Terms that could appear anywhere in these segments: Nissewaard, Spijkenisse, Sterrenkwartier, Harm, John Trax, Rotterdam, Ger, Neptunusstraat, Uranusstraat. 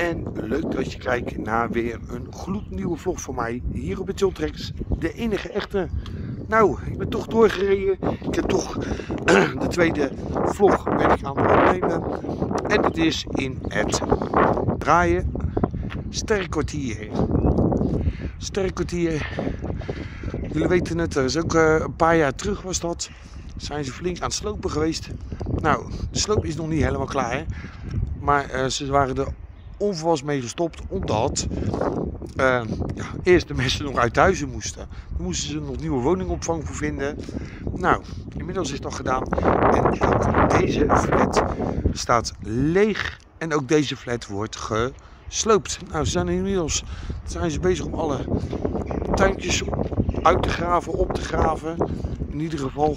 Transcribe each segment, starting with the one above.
En leuk dat je kijkt naar weer een gloednieuwe vlog van mij hier op het John Trax, de enige echte. Nou, ik ben toch doorgereden. Ik heb toch de tweede vlog ben ik aan het opnemen. En dat is in het draaien Sterrenkwartier. Sterrenkwartier. Jullie weten het, er is ook een paar jaar terug was dat. Zijn ze flink aan het slopen geweest. Nou, de sloop is nog niet helemaal klaar. Hè? Maar ze waren er onverwachts mee gestopt omdat eerst de mensen nog uit huizen moesten. Dan moesten ze nog nieuwe woningopvang voor vinden. Nou, inmiddels is dat gedaan. En ook deze flat staat leeg. En ook deze flat wordt gesloopt. Nou, ze zijn inmiddels bezig om alle tuintjes uit te graven, op te graven. In ieder geval,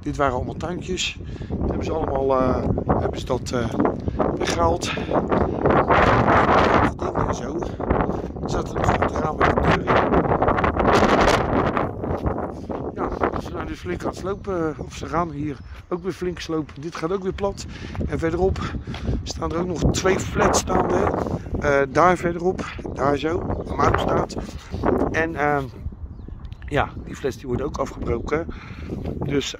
dit waren allemaal tuintjes. Dat hebben ze allemaal weggehaald. En zo. Er zaten nog op de raam met de deur in. Ja, ze zijn dus flink aan het slopen. Of ze gaan hier ook weer flink slopen. Dit gaat ook weer plat. En verderop staan er ook nog twee flats staande. Daar verderop, daar zo, waar staat. En ja, die fles die wordt ook afgebroken. Dus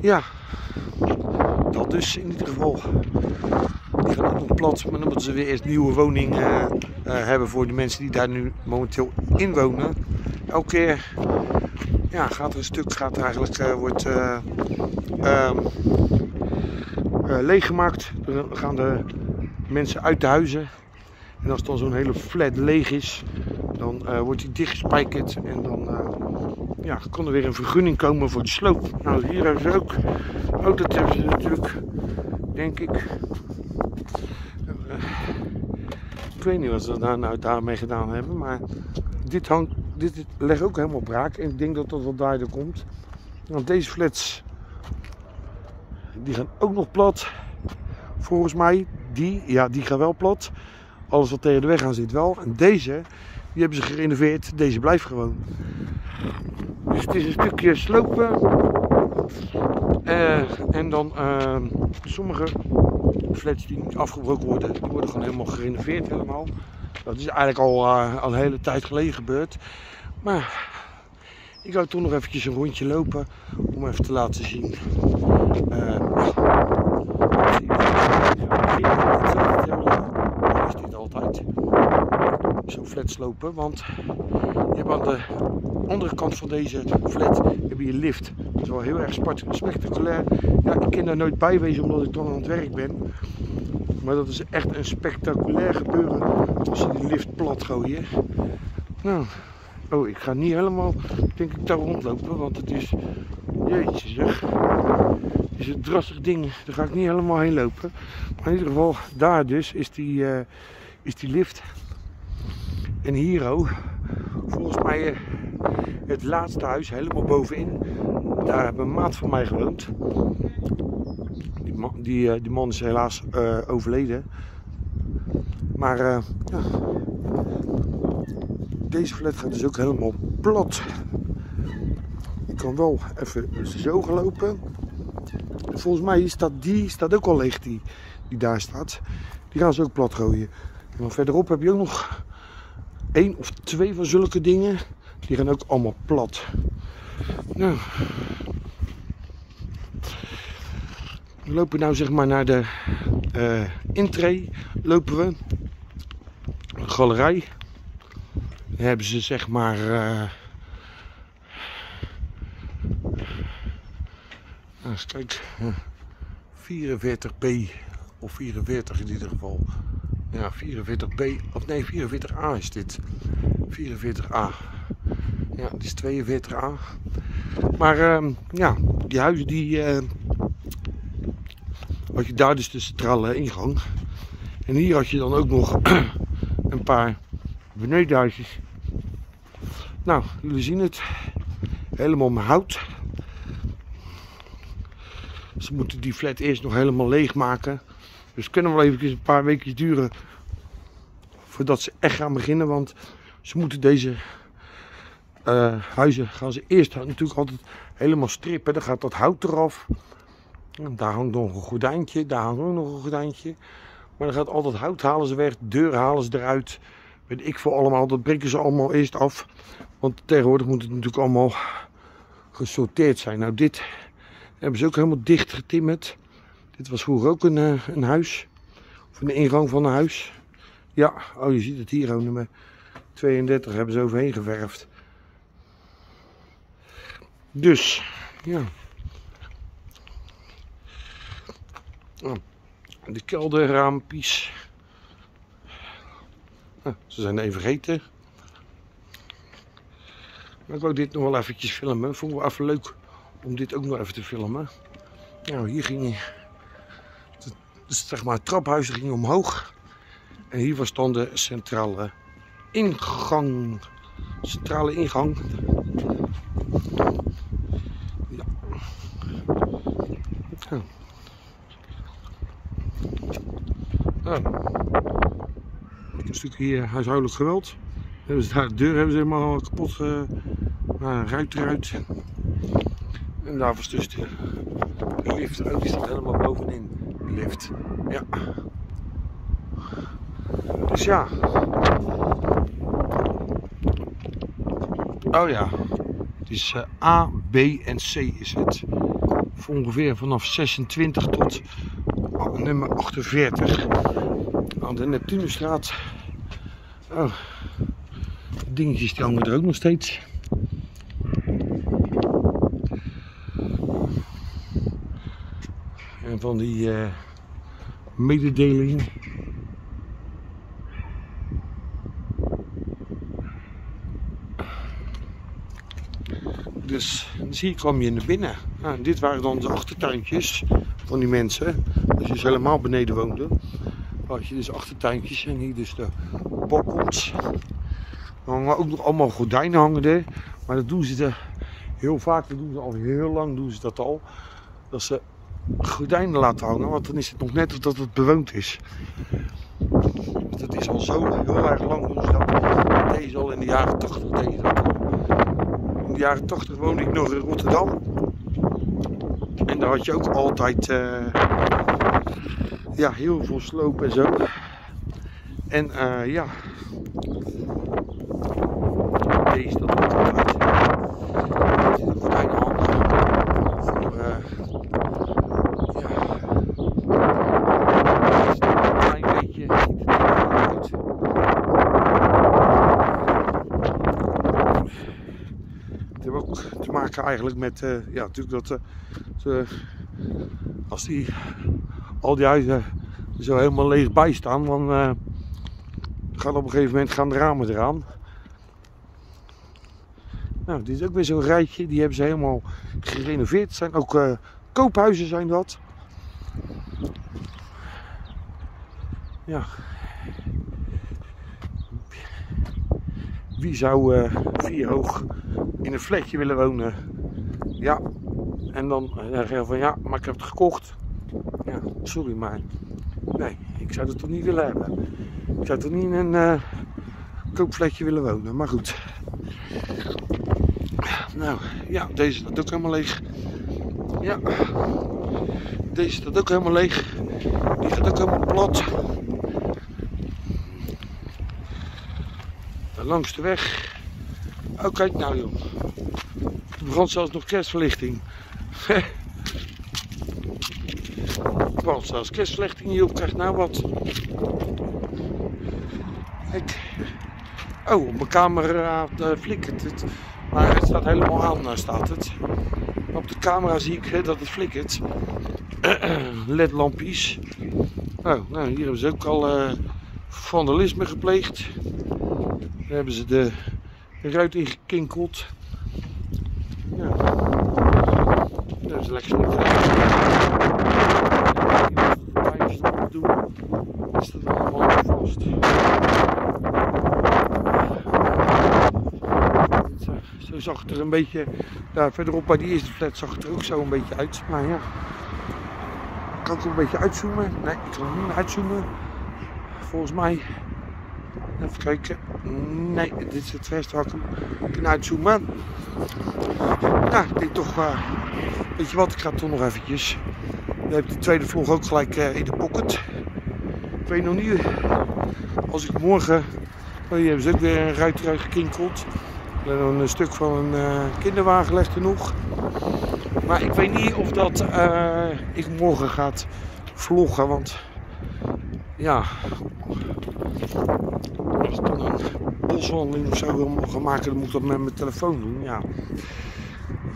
ja, dat dus in ieder geval. Die gaan ook nog plat, maar dan moeten ze weer eerst nieuwe woning hebben voor de mensen die daar nu momenteel in wonen. Elke keer ja, gaat er een stuk, gaat er eigenlijk, wordt leeggemaakt. Dan gaan de mensen uit de huizen. En als dan zo'n hele flat leeg is, dan wordt die dichtgespijkerd en dan ja, kan er weer een vergunning komen voor de sloop. Nou, hier hebben ze ook, dat hebben ze natuurlijk, denk ik. Ik weet niet wat ze daar nou daarmee gedaan hebben, maar dit, dit legt ook helemaal braak. En ik denk dat dat wel daardoor komt. Want deze flats, die gaan ook nog plat. Volgens mij, die, ja, die gaan wel plat. Alles wat tegen de weg aan zit wel. En deze, die hebben ze gerenoveerd. Deze blijft gewoon. Dus het is een stukje slopen. En dan sommige flats die niet afgebroken worden, die worden gewoon helemaal gerenoveerd helemaal. Dat is eigenlijk al een hele tijd geleden gebeurd. Maar ik ga toch nog eventjes een rondje lopen om even te laten zien. Zo'n flat slopen, want je hebt aan de andere kant van deze flat heb je een lift. Dat is wel heel erg spectaculair. Ja, ik kan daar nooit bij wezen omdat ik dan aan het werk ben. Maar dat is echt een spectaculair gebeuren als je die lift plat gooien. Nou, oh, ik ga niet helemaal, denk ik, daar rondlopen, want het is, jeetje zeg, het is een drassig ding. Daar ga ik niet helemaal heen lopen. Maar in ieder geval, daar dus is die lift. En hier ook, volgens mij het laatste huis, helemaal bovenin, daar hebben een maat van mij gewoond. Die man is helaas overleden. Maar ja, deze flat gaat dus ook helemaal plat. Ik kan wel even zo gelopen. Volgens mij staat die ook al leeg, die daar staat. Die gaan ze ook plat gooien. En dan verderop heb je ook nog 1 of 2 van zulke dingen, die gaan ook allemaal plat. Nou, we lopen nou zeg maar naar de intree, lopen we, een galerij. Daar hebben ze zeg maar nou, eens kijk, 44B of 44 in ieder geval. Ja, 44B, of nee, 44A is dit. 44A. Ja, dit is 42A. Maar ja, die huizen die had je daar dus de centrale ingang. En hier had je dan ook nog een paar benedenhuisjes. Nou, jullie zien het. Helemaal met hout. Ze moeten die flat eerst nog helemaal leegmaken. Dus het kunnen wel even een paar weken duren voordat ze echt gaan beginnen. Want ze moeten deze huizen gaan ze eerst natuurlijk altijd helemaal strippen. Dan gaat dat hout eraf. En daar hangt nog een gordijntje, daar hangt ook nog een gordijntje. Maar dan gaat altijd hout halen ze weg, deuren halen ze eruit. Weet ik voor allemaal, dat breken ze allemaal eerst af. Want tegenwoordig moet het natuurlijk allemaal gesorteerd zijn. Nou, dit hebben ze ook helemaal dicht getimmerd. Dit was vroeger ook een huis. Of een ingang van een huis. Ja, oh, je ziet het hier ook, nummer 32 hebben ze overheen geverfd. Dus, ja. De kelderraampjes. Nou, ze zijn even vergeten. Maar ik wou dit nog wel eventjes filmen. Vond ik wel even leuk om dit ook nog even te filmen. Nou, hier ging zeg maar, het traphuis ging omhoog. En hier was dan de centrale ingang. Centrale ingang. Ja. Nou. Een stukje hier huishoudelijk geweld. Hebben ze daar de deur hebben ze helemaal kapot ruit eruit. En daar was dus de lift. Ook die staat helemaal bovenin. De lift. Ja. Dus ja. Oh ja. Het is A, B en C is het. Voor ongeveer vanaf 26 tot nummer 48. Aan de Neptunusstraat. Oh. Dingetjes die hangen er ook nog steeds. En van die mededeling. Dus hier kwam je naar binnen. Nou, en dit waren dan de achtertuintjes van die mensen. Als je dus helemaal beneden woonde, had je dus achtertuintjes en hier dus de balkons. Er hangen ook nog allemaal gordijnen hangen er. Maar dat doen ze heel vaak, dat doen ze al heel lang, doen ze dat al. Dat ze gordijnen laten hangen, want dan is het nog net of dat het bewoond is. Want dat is al zo heel erg lang doen ze dat. Deze al in de jaren 80 deden dat al. In de jaren 80 woonde ik nog in Rotterdam. En daar had je ook altijd ja, heel veel sloop en zo. En ja... Deze dat ook altijd. Er zit een gordijn aan voor ja, het is een klein beetje ziet het er wel uit. Het heeft ook te maken eigenlijk met ja, natuurlijk dat als die al die huizen zo helemaal leeg bij staan, dan gaan op een gegeven moment gaan de ramen eraan. Nou, dit is ook weer zo'n rijtje, die hebben ze helemaal gerenoveerd. Het zijn ook koophuizen zijn dat. Ja. Wie zou 4 hoog in een flatje willen wonen? Ja. En dan zeggen van ja, maar ik heb het gekocht. Ja, sorry maar. Nee, ik zou dat toch niet willen hebben. Ik zou toch niet in een koopflatje willen wonen, maar goed. Nou, ja, deze staat ook helemaal leeg. Ja, deze staat ook helemaal leeg. Die gaat ook helemaal plat. En langs de weg. Oh, kijk nou joh. Er begon zelfs nog kerstverlichting. Er begon zelfs kerstverlichting joh. Krijg nou wat. Kijk. Oh, op mijn camera flikkert het. Maar het staat helemaal aan, staat het. Op de camera zie ik dat het flikkert. LED-lampjes. Oh, nou, hier hebben ze ook al vandalisme gepleegd. Daar hebben ze de ruit ingekinkeld. Ja. Daar hebben ze lekker snel gedaan. Hier is dat allemaal vast. Zo zag het er een beetje, daar verderop bij die eerste flat zag het er ook zo een beetje uit. Maar ja, kan ik ook een beetje uitzoomen? Nee, ik kan niet uitzoomen. Volgens mij, even kijken. Nee, dit is het verste waar ik kan uitzoomen. Nou, ik denk toch, weet je wat, ik ga het toch nog eventjes. Je hebt de tweede vlog ook gelijk in de pocket. weet nog niet, als ik morgen, hier hebben ze ook weer een ruit gekinkeld. Er is een stuk van een kinderwagen legt er nog. Maar ik weet niet of dat ik morgen gaat vloggen, want ja, als ik dan een boswandeling of zo wil gaan maken, dan moet ik dat met mijn telefoon doen. Ja,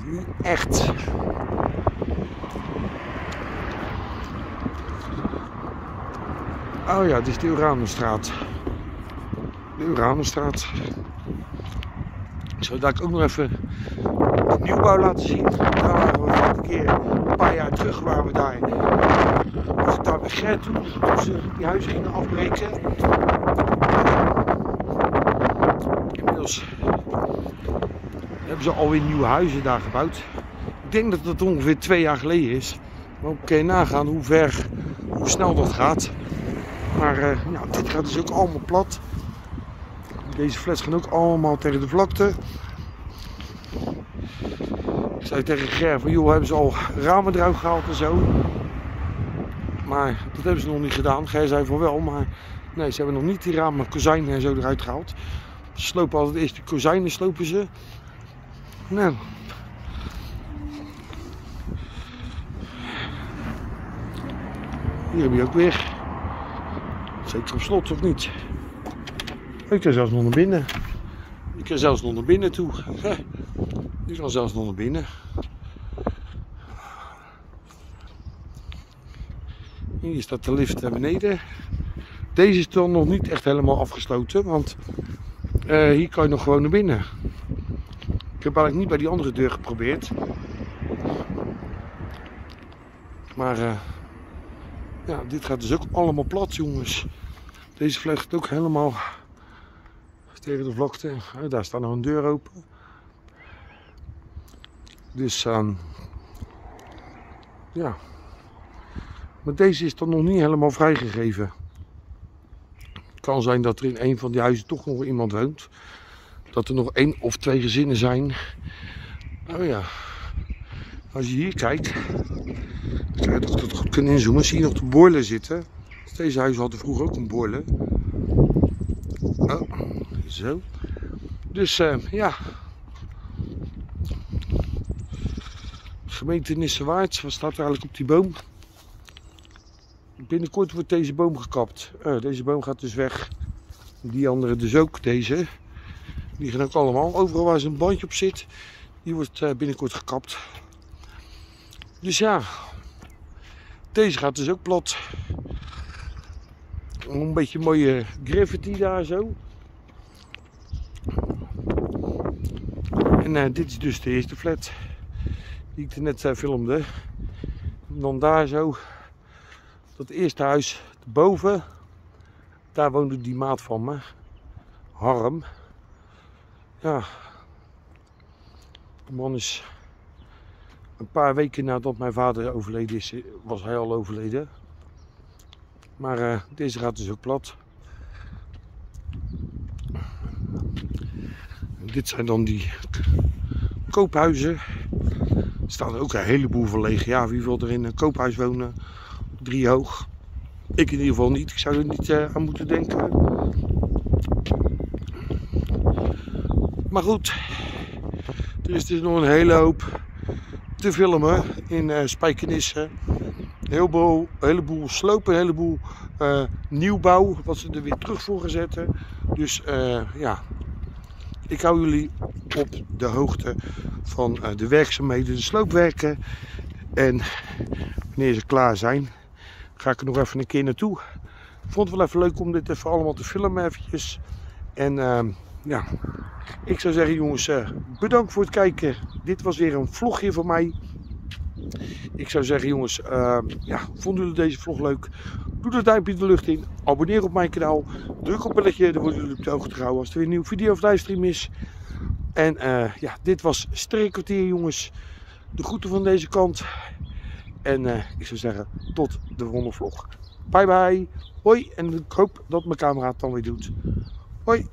niet echt. Oh ja, dit is de Uranusstraat. De Uranusstraat. Ik zou daar ook nog even de nieuwbouw laten zien. Daar waren we een keer, een paar jaar terug waren we daar. Was ik daar bij Ger toen ze die huizen gingen afbreken. Inmiddels hebben ze alweer nieuwe huizen daar gebouwd. Ik denk dat dat ongeveer 2 jaar geleden is. Maar kun je nagaan hoe ver, hoe snel dat gaat. Maar nou, dit gaat dus ook allemaal plat. Deze flats gaan ook allemaal tegen de vlakte. Ik zei tegen Ger van joh, hebben ze al ramen eruit gehaald en zo. Maar dat hebben ze nog niet gedaan. Ger zei van wel, maar nee, ze hebben nog niet die ramen, kozijnen en zo eruit gehaald. Ze slopen altijd eerst de kozijnen, slopen ze. Nou. Hier heb je ook weer. Zeker op slot of niet? Ik kan zelfs nog naar binnen. Ik kan zelfs nog naar binnen toe. Ik kan zelfs nog naar binnen. Hier staat de lift naar beneden. Deze is dan nog niet echt helemaal afgesloten, want hier kan je nog gewoon naar binnen. Ik heb eigenlijk niet bij die andere deur geprobeerd. Maar ja, dit gaat dus ook allemaal plat, jongens. Deze flat gaat ook helemaal tegen de vlakte. Daar staat nog een deur open. Dus ja. Maar deze is dan nog niet helemaal vrijgegeven. Het kan zijn dat er in een van die huizen toch nog iemand woont. Dat er nog 1 of 2 gezinnen zijn. Oh ja. Als je hier kijkt, ik zou dat goed kunnen inzoomen, zie je nog de boiler zitten. Deze huizen hadden vroeger ook een boiler. Oh, zo. Dus ja. Gemeente Nissewaard, wat staat er eigenlijk op die boom? Binnenkort wordt deze boom gekapt. Deze boom gaat dus weg. Die andere dus ook, deze. Die gaan ook allemaal. Overal waar zo'n bandje op zit, die wordt binnenkort gekapt. Dus ja, deze gaat dus ook plat. Een beetje mooie graffiti daar zo. En dit is dus de eerste flat die ik er net filmde. En dan daar zo, dat eerste huis boven. Daar woonde die maat van me, Harm. Ja, de man is... Een paar weken nadat mijn vader overleden is, was hij al overleden. Maar deze gaat dus ook plat. En dit zijn dan die koophuizen. Er staan ook een heleboel van leeg. Ja, wie wil er in een koophuis wonen? 3 hoog. Ik in ieder geval niet. Ik zou er niet aan moeten denken. Maar goed, er is dus nog een hele hoop te filmen in Spijkenisse. Een heleboel slopen, een heleboel nieuwbouw, wat ze er weer terug voor gaan zetten. Dus ja, ik hou jullie op de hoogte van de werkzaamheden, de sloopwerken. En wanneer ze klaar zijn, ga ik er nog even een keer naartoe. Ik vond het wel even leuk om dit even allemaal te filmen eventjes. En ja, ik zou zeggen jongens, bedankt voor het kijken. Dit was weer een vlogje van mij. Ik zou zeggen jongens, ja, vonden jullie deze vlog leuk? Doe dat duimpje de lucht in. Abonneer op mijn kanaal. Druk op belletje, dan worden jullie op de hoogte gehouden als er weer een nieuwe video of livestream is. En ja, dit was Sterrenkwartier jongens. De groeten van deze kant. En ik zou zeggen, tot de volgende vlog. Bye bye. Hoi. En ik hoop dat mijn camera het dan weer doet. Hoi.